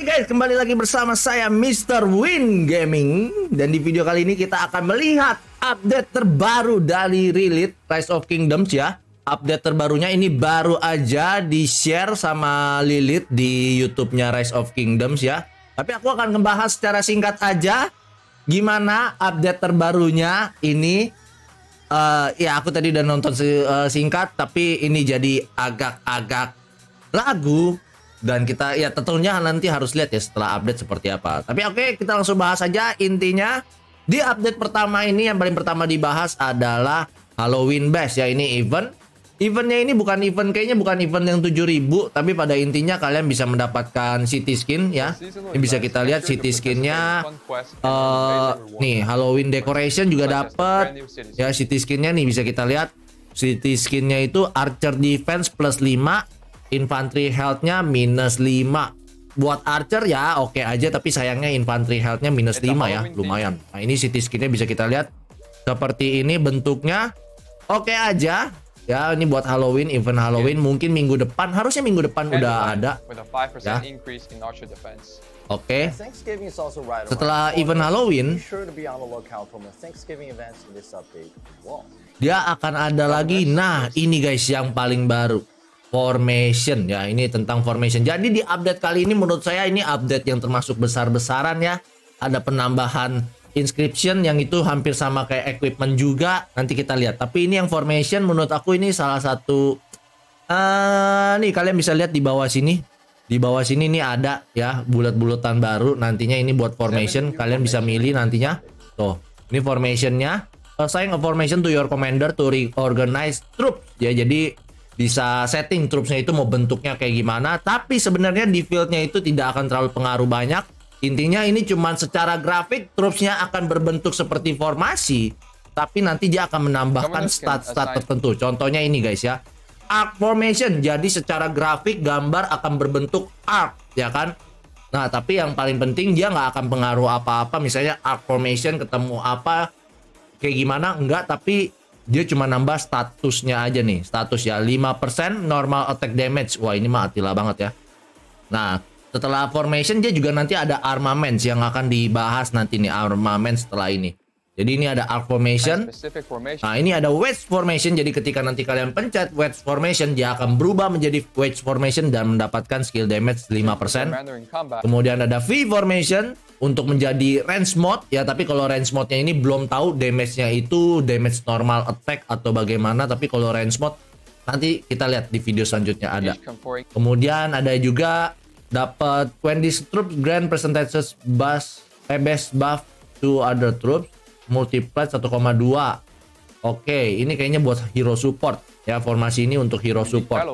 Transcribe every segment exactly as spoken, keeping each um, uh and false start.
Oke guys, kembali lagi bersama saya mister Win Gaming. Dan di video kali ini kita akan melihat update terbaru dari Lilith Rise of Kingdoms ya. Update terbarunya ini baru aja di-share sama Lilith di YouTube-nya Rise of Kingdoms ya. Tapi aku akan membahas secara singkat aja gimana update terbarunya ini. Uh, ya aku tadi udah nonton singkat, tapi ini jadi agak-agak lagu. Dan kita ya tentunya nanti harus lihat ya setelah update seperti apa. Tapi oke, okay, kita langsung bahas aja intinya. Di update pertama ini yang paling pertama dibahas adalah Halloween bash ya, ini event. Eventnya ini bukan event kayaknya bukan event yang tujuh ribu, tapi pada intinya kalian bisa mendapatkan city skin ya. Ini bisa kita lihat city skinnya. Uh, nih Halloween decoration juga dapat ya, city skinnya nih bisa kita lihat. City skinnya itu Archer defense plus lima. Infantry health-nya minus lima. Buat Archer ya oke okay aja, tapi sayangnya infantry health-nya minus lima ya, lumayan. Nah ini city skinnya bisa kita lihat seperti ini bentuknya. Oke okay aja ya, ini buat Halloween, event Halloween mungkin minggu depan, harusnya minggu depan udah ada ya. Oke okay. Setelah event Halloween dia akan ada lagi. Nah ini guys yang paling baru, Formation ya, ini tentang formation. Jadi di update kali ini menurut saya ini update yang termasuk besar-besaran ya. Ada penambahan inscription yang itu hampir sama kayak equipment juga, nanti kita lihat. Tapi ini yang formation menurut aku ini salah satu uh, nih kalian bisa lihat di bawah sini. Di bawah sini nih ada ya bulat-bulatan baru nantinya ini buat formation. Kalian bisa milih nantinya. Tuh, ini formationnya. Assign a formation to your commander to reorganize troops ya. Jadi bisa setting troopsnya itu mau bentuknya kayak gimana, tapi sebenarnya di fieldnya itu tidak akan terlalu pengaruh banyak. Intinya ini cuman secara grafik troopsnya akan berbentuk seperti formasi, tapi nanti dia akan menambahkan stat-stat tertentu. Contohnya ini guys ya, Arc formation. Jadi secara grafik gambar akan berbentuk arc ya kan. Nah tapi yang paling penting dia nggak akan pengaruh apa-apa. Misalnya arc formation ketemu apa kayak gimana, enggak, tapi dia cuma nambah statusnya aja nih. Status ya lima persen normal attack damage. Wah ini mah Attila banget ya. Nah setelah formation dia juga nanti ada armaments yang akan dibahas nanti nih, armaments setelah ini. Jadi ini ada arc formation. Nah ini ada wedge formation. Jadi ketika nanti kalian pencet wedge formation dia akan berubah menjadi wedge formation dan mendapatkan skill damage lima persen. Kemudian ada V formation untuk menjadi range mode ya, tapi kalau range mode-nya ini belum tahu damage-nya itu damage normal attack atau bagaimana, tapi kalau range mode nanti kita lihat di video selanjutnya ada. Kemudian ada juga dapat twenty troops grand percentages buff, eh, best buff to other troops multiplied satu koma dua. Oke, ini kayaknya buat hero support ya, formasi ini untuk hero support.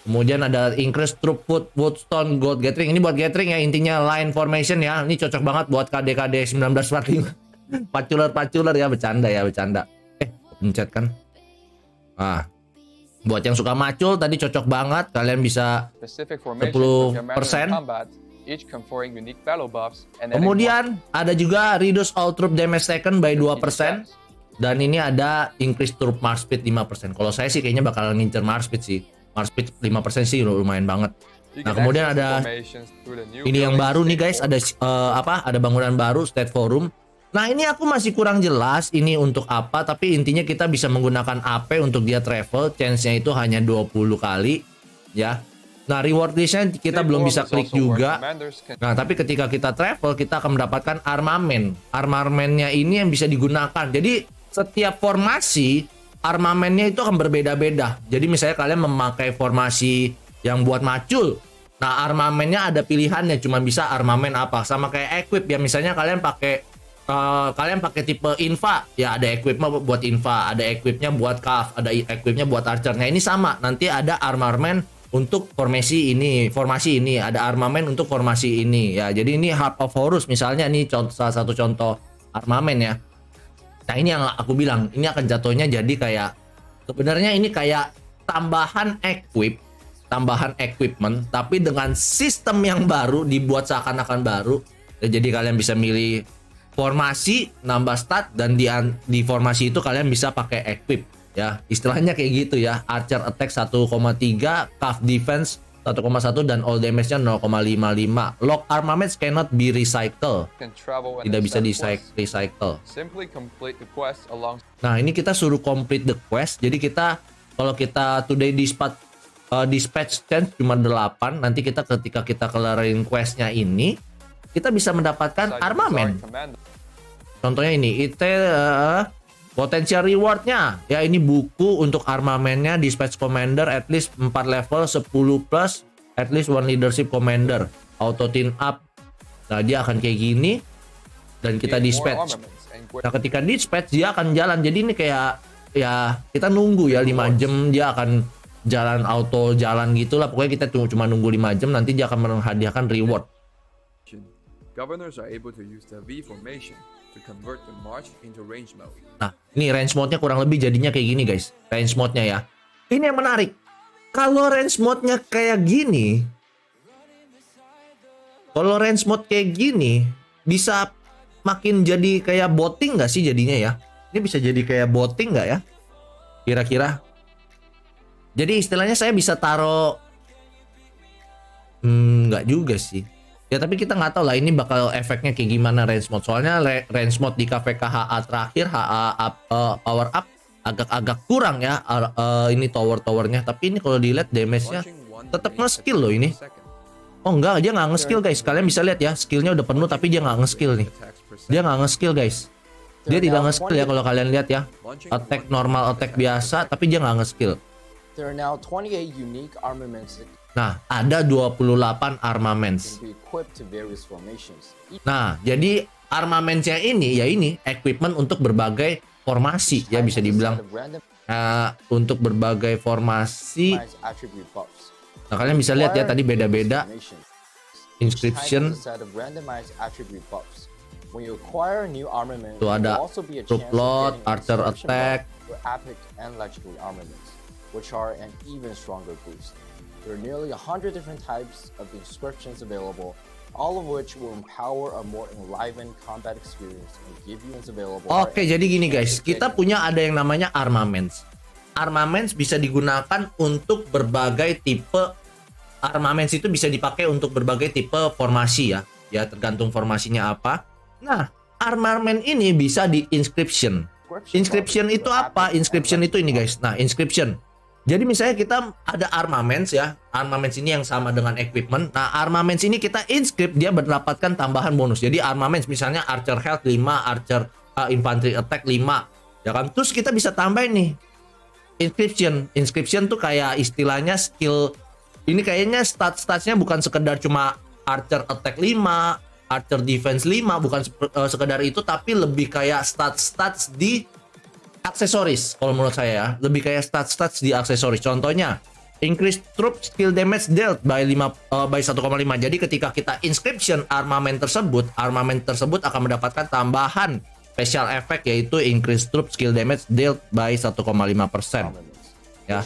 Kemudian ada increase troop food, woodstone, gold gathering. Ini buat gathering ya, intinya line formation ya. Ini cocok banget buat K D K D seribu sembilan ratus empat puluh lima. Paculer-paculer ya, bercanda ya, bercanda. Eh, pencet kan. Ah. Buat yang suka macul tadi cocok banget, kalian bisa sepuluh persen. Kemudian ada juga reduce all troop damage taken by dua persen. Dan ini ada increase troop march speed lima persen. Kalau saya sih kayaknya bakalan ngincer march speed sih. March speed lima persen sih lumayan banget. Nah kemudian ada ini yang baru nih guys, ada uh, apa? Ada bangunan baru, State forum. Nah ini aku masih kurang jelas ini untuk apa, tapi intinya kita bisa menggunakan A P untuk dia travel. Chance-nya itu hanya dua puluh kali ya. Nah reward list-nya kita belum bisa klik juga. Nah tapi ketika kita travel kita akan mendapatkan armamen. Armamennya ini yang bisa digunakan. Jadi setiap formasi armamennya itu akan berbeda-beda. Jadi misalnya kalian memakai formasi yang buat macul, nah armamennya ada pilihannya, cuma bisa armamen apa. Sama kayak equip ya, misalnya kalian pakai uh, kalian pakai tipe infa ya, ada equipnya buat infa, ada equipnya buat calf, ada equipnya buat archer. Nah ini sama, nanti ada armamen untuk formasi ini, formasi ini ada armamen untuk formasi ini ya. Jadi ini Heart of Horus misalnya, ini contoh, salah satu contoh armamen ya. Nah ini yang aku bilang, ini akan jatuhnya jadi kayak sebenarnya ini kayak tambahan equip, tambahan equipment, tapi dengan sistem yang baru dibuat seakan-akan baru. Jadi kalian bisa milih formasi, nambah stat, dan di, di formasi itu kalian bisa pakai equip ya. Istilahnya kayak gitu ya, Archer attack satu koma tiga, Calf defense satu koma satu dan all damage-nya nol koma lima lima. Lock armaments cannot be recycle. Tidak bisa di recycle. Nah, ini kita suruh complete the quest. Jadi kita kalau kita today dispatch uh, dispatch chance cuma delapan, nanti kita ketika kita kelarin quest-nya ini, kita bisa mendapatkan armamen. Contohnya ini, itu uh, potensial rewardnya ya, ini buku untuk armamennya dispatch commander at least empat level sepuluh plus at least one leadership commander auto team up. Nah, dia akan kayak gini dan kita dispatch. Nah, ketika dispatch dia akan jalan. Jadi ini kayak ya kita nunggu ya lima jam, dia akan jalan auto jalan gitulah. Pokoknya kita cuma nunggu lima jam, nanti dia akan menghadiahkan reward. Governors are able to use the V formation to convert the march into range mode. Nah, ini range mode-nya kurang lebih jadinya kayak gini, guys. Range mode-nya ya. Ini yang menarik. Kalau range mode-nya kayak gini, kalau range mode kayak gini, bisa makin jadi kayak botting nggak sih jadinya ya? Ini bisa jadi kayak botting nggak ya? Kira-kira. Jadi istilahnya saya bisa taruh, hmm, nggak juga sih. Ya, tapi kita nggak tahu lah ini bakal efeknya kayak gimana range mode. Soalnya range mode di K V K H A terakhir, H A up, uh, power up agak-agak kurang ya. Uh, uh, ini tower-towernya. Tapi ini kalau dilihat damage-nya tetap nge-skill loh ini. Oh enggak, dia nggak nge-skill guys. Kalian bisa lihat ya, skillnya udah penuh tapi dia nggak nge-skill nih. Dia nggak nge-skill guys. Dia tidak nge-skill ya kalau kalian lihat ya. Attack normal, attack biasa, tapi dia nggak nge-skill. Nah, ada dua puluh delapan armaments. Nah, jadi armamentsnya ini ya ini equipment untuk berbagai formasi ya, bisa dibilang uh, untuk berbagai formasi. Nah, kalian bisa lihat ya tadi beda-beda. Inscription. Itu ada troop lot, archer attack, which are an even stronger boost. There are nearly one hundred different types of inscriptions available, all of which will empower a more enlivened combat experience and give you available. Oke, jadi gini guys, kita punya ada yang namanya armaments. Armaments bisa digunakan untuk berbagai tipe. Armaments itu bisa dipakai untuk berbagai tipe formasi ya. Ya, tergantung formasinya apa. Nah, armament ini bisa di inscription. Inscription itu apa? Inscription itu ini guys. Nah, inscription. Jadi misalnya kita ada armaments ya. Armaments ini yang sama dengan equipment. Nah, armaments ini kita inscript, dia mendapatkan tambahan bonus. Jadi armaments misalnya archer health lima, archer uh, infantry attack lima. Ya kan? Terus kita bisa tambahin nih inscription. Inscription tuh kayak istilahnya skill. Ini kayaknya stat-statsnya bukan sekedar cuma archer attack lima, archer defense lima, bukan uh, sekedar itu, tapi lebih kayak stat-stats di aksesoris. Kalau menurut saya ya, lebih kayak stats-stats di aksesoris. Contohnya increase troop skill damage dealt by lima uh, by satu koma lima. Jadi ketika kita inscription armament tersebut, armament tersebut akan mendapatkan tambahan special effect yaitu increase troop skill damage dealt by satu koma lima persen. Ya.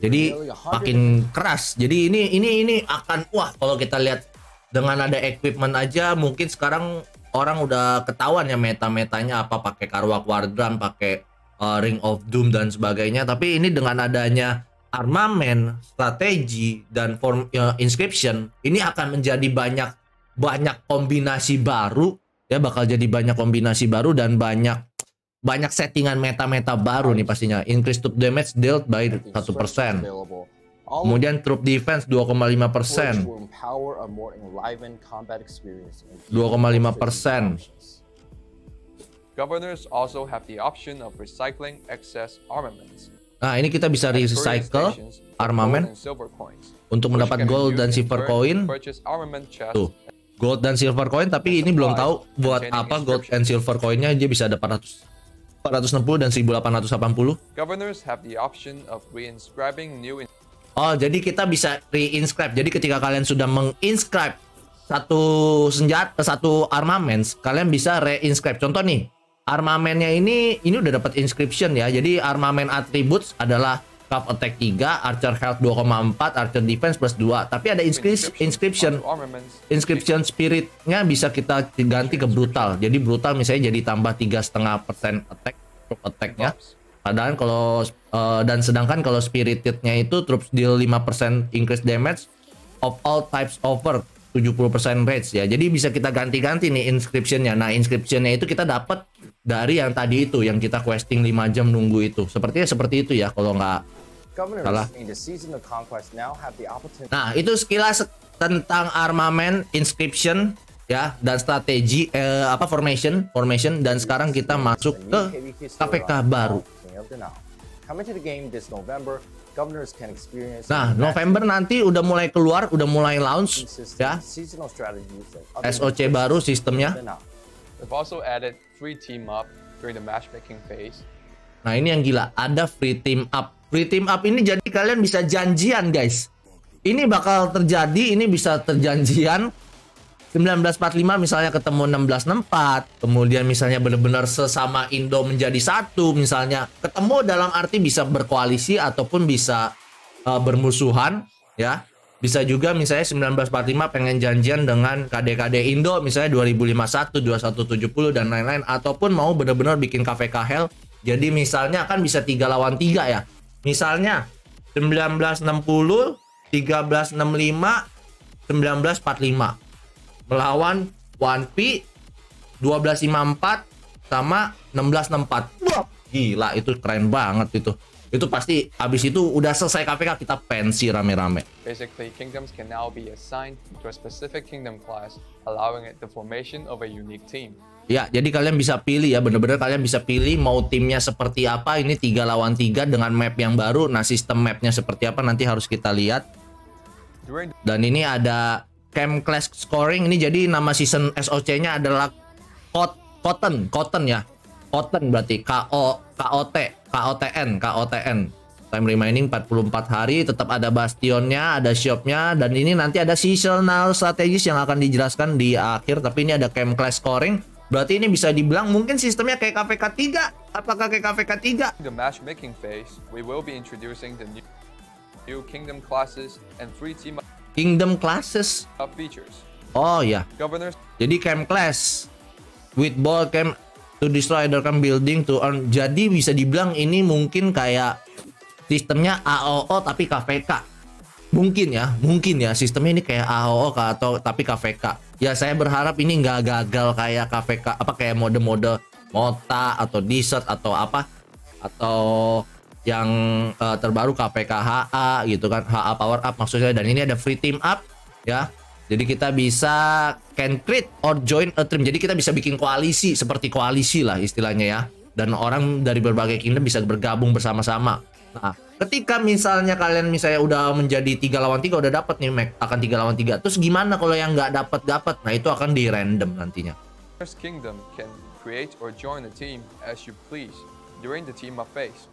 Jadi makin keras. Jadi ini ini ini akan wah, kalau kita lihat dengan ada equipment aja mungkin sekarang orang udah ketahuan ya meta-metanya apa, pakai Karwa Quadran, pakai uh, Ring of Doom dan sebagainya. Tapi ini dengan adanya armamen, strategi dan form uh, inscription, ini akan menjadi banyak banyak kombinasi baru ya, bakal jadi banyak kombinasi baru dan banyak banyak settingan meta-meta baru nih pastinya. Increase troop damage dealt by satu persen. Kemudian troop defense dua koma lima persen, dua koma lima persen. Governors also have the option of recycling excess armaments. Nah, ini kita bisa recycle armamen untuk mendapat gold dan silver coin. Tuh, gold dan silver coin, tapi ini belum tahu buat apa gold and silver coinnya. Dia bisa ada empat ratus, empat ratus enam puluh dan seribu delapan ratus delapan puluh. Governors have the option of reinscribing new. Oh, jadi kita bisa re-inscribe. Jadi ketika kalian sudah menginscribe satu senjata, satu armaments, kalian bisa re-inscribe. Contoh nih, armamennya ini ini udah dapat inscription ya. Jadi armamen attributes adalah cuff attack tiga, archer health dua koma empat, archer defense plus dua. Tapi ada inscription. Inscription spiritnya bisa kita ganti ke brutal. Jadi brutal misalnya jadi tambah tiga koma lima persen attack, attack-nya. Padahal kalau uh, dan sedangkan kalau spiritednya itu troops deal lima persen increase damage of all types over tujuh puluh persen rage ya. Jadi bisa kita ganti-ganti nih inscriptionnya. Nah, inscriptionnya itu kita dapat dari yang tadi itu yang kita questing lima jam nunggu itu. Sepertinya seperti itu ya kalau nggak salah. Nah, itu sekilas tentang armament, inscription ya, dan strategi eh, apa formation, formation dan sekarang kita masuk ke K P K baru. Nah, November nanti udah mulai keluar, udah mulai launch ya. S O C baru sistemnya. Nah, ini yang gila, ada free team up. Free team up ini jadi kalian bisa janjian, guys. Ini bakal terjadi, ini bisa terjanjian seribu sembilan ratus empat puluh lima misalnya ketemu enam belas enam puluh empat, kemudian misalnya benar-benar sesama Indo menjadi satu, misalnya ketemu dalam arti bisa berkoalisi ataupun bisa uh, bermusuhan ya. Bisa juga misalnya seribu sembilan ratus empat puluh lima pengen janjian dengan K D K D Indo misalnya dua ribu lima puluh satu, dua puluh satu tujuh puluh dan lain-lain, ataupun mau benar-benar bikin K V K Hell. Jadi misalnya kan bisa tiga lawan tiga ya. Misalnya seribu sembilan ratus enam puluh, seribu tiga ratus enam puluh lima, seribu sembilan ratus empat puluh lima melawan satu P, seribu dua ratus lima puluh empat sama seribu enam ratus enam puluh empat. Wah, gila itu keren banget itu. Itu pasti habis itu udah selesai K P K kita pensi rame-rame. Basically kingdoms can now be assigned to a specific kingdom class, allowing it the formation of a unique team. Ya, jadi kalian bisa pilih ya, bener-bener kalian bisa pilih mau timnya seperti apa. Ini tiga lawan tiga dengan map yang baru. Nah, sistem mapnya seperti apa nanti harus kita lihat. Dan ini ada Kem Clash Scoring, ini jadi nama season S O C-nya adalah Cotton, Cotton ya. Cotton berarti K O T N, time remaining empat puluh empat hari, tetap ada bastionnya, ada shopnya, dan ini nanti ada seasonal strategis yang akan dijelaskan di akhir. Tapi ini ada Kem Clash Scoring, berarti ini bisa dibilang mungkin sistemnya kayak K V K tiga. Apakah kayak K V K tiga? The matchmaking phase, we will be introducing the new, new kingdom classes and free team Kingdom classes. Oh ya. Yeah. Jadi camp class with ball camp to destroy other camp building to earn. Jadi bisa dibilang ini mungkin kayak sistemnya A O O tapi K V K. Mungkin ya, mungkin ya sistemnya ini kayak A O O atau tapi K V K. Ya saya berharap ini nggak gagal kayak K V K apa kayak mode-mode Mota atau Desert atau apa atau yang uh, terbaru K P K H A gitu kan, H A power up maksudnya. Dan ini ada free team up ya, jadi kita bisa can create or join a team, jadi kita bisa bikin koalisi seperti koalisi lah istilahnya ya, dan orang dari berbagai kingdom bisa bergabung bersama-sama. Nah, ketika misalnya kalian misalnya udah menjadi tiga lawan tiga udah dapat nih Mac akan tiga lawan tiga, terus gimana kalau yang nggak dapat dapat? Nah, itu akan di random nantinya. First kingdom can create or join a team as you please during the team up phase.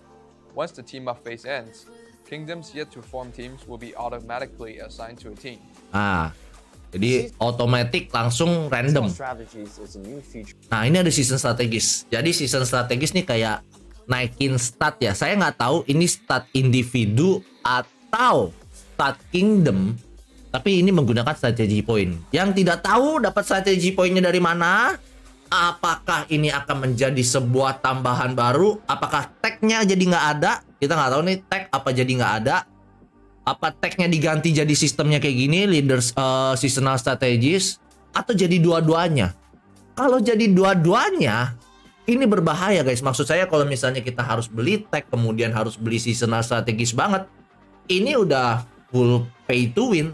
Once the team up phase ends, kingdoms yet to form teams will be automatically assigned to a team. Ah, jadi otomatis langsung random. Nah, ini ada season strategis. Jadi season strategis nih kayak naikin stat ya. Saya nggak tahu ini stat individu atau stat kingdom, tapi ini menggunakan strategi point. Yang tidak tahu dapat strategi poinnya dari mana? Apakah ini akan menjadi sebuah tambahan baru? Apakah tagnya jadi nggak ada? Kita nggak tahu nih tag apa jadi nggak ada. Apa tagnya diganti jadi sistemnya kayak gini, leaders uh, seasonal strategis, atau jadi dua-duanya? Kalau jadi dua-duanya, ini berbahaya guys. Maksud saya kalau misalnya kita harus beli tag, kemudian harus beli seasonal strategis banget, ini udah full pay to win.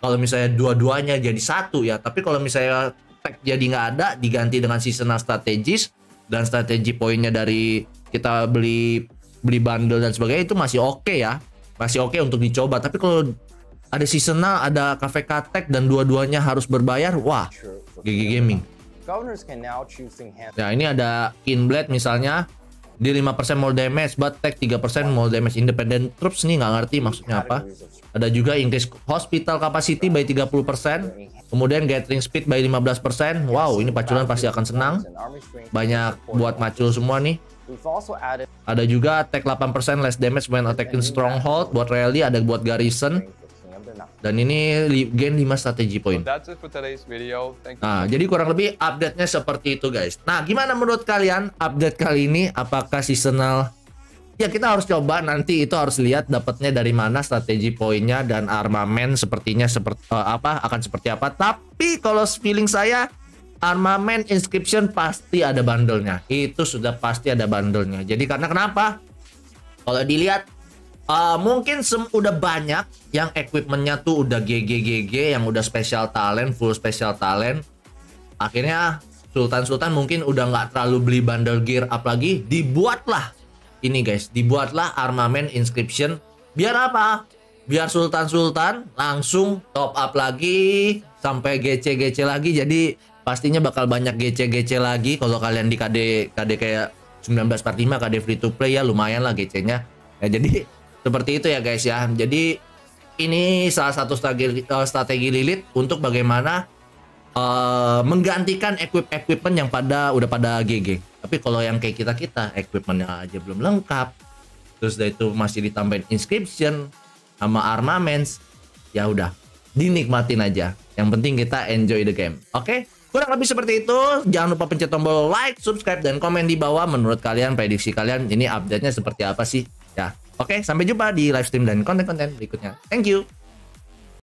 Kalau misalnya dua-duanya jadi satu ya, tapi kalau misalnya tag jadi nggak ada, diganti dengan seasonal strategis dan strategi poinnya dari kita beli beli bundle dan sebagainya, itu masih oke okay ya, masih oke okay untuk dicoba. Tapi kalau ada seasonal, ada K V K tag dan dua-duanya harus berbayar, wah, G G Gaming. Nah, ini ada Kinblade misalnya di lima persen more damage but tag tiga persen more damage independent troops, nih nggak ngerti maksudnya apa. Ada juga increase hospital capacity by tiga puluh persen, kemudian gathering speed by lima belas persen. Wow, ini paculan pasti akan senang. Banyak buat macul semua nih. Ada juga attack delapan persen less damage when attacking stronghold buat rally, ada buat garrison. Dan ini gain lima strategi point. Nah, jadi kurang lebih update-nya seperti itu guys. Nah, gimana menurut kalian update kali ini? Apakah seasonal Ya kita harus coba nanti, itu harus lihat dapatnya dari mana, strategi poinnya dan armamen sepertinya seperti uh, apa akan seperti apa. Tapi kalau feeling saya armamen inscription pasti ada bandelnya. Itu sudah pasti ada bandelnya. Jadi karena kenapa? Kalau dilihat uh, mungkin udah banyak yang equipmentnya tuh udah G G G G, yang udah special talent, full special talent. Akhirnya Sultan-Sultan mungkin udah nggak terlalu beli bundle gear up lagi. Dibuatlah ini guys, dibuatlah armamen inscription. Biar apa? Biar Sultan-Sultan langsung top up lagi sampai G C G C lagi. Jadi pastinya bakal banyak G C G C lagi. Kalau kalian di K D K D kayak sembilan belas empat puluh lima K D free to play ya lumayan lah G C-nya. Ya, jadi seperti itu ya guys ya. Jadi ini salah satu strategi, strategi Lilith untuk bagaimana uh, menggantikan equip-equipment yang pada udah pada G G. Tapi kalau yang kayak kita-kita, equipmentnya aja belum lengkap, terus dari itu masih ditambahin inscription sama armaments, ya udah dinikmatin aja. Yang penting kita enjoy the game. Oke, kurang lebih seperti itu. Jangan lupa pencet tombol like, subscribe, dan komen di bawah. Menurut kalian, prediksi kalian ini update-nya seperti apa sih? Ya, oke. Sampai jumpa di live stream dan konten-konten berikutnya. Thank you.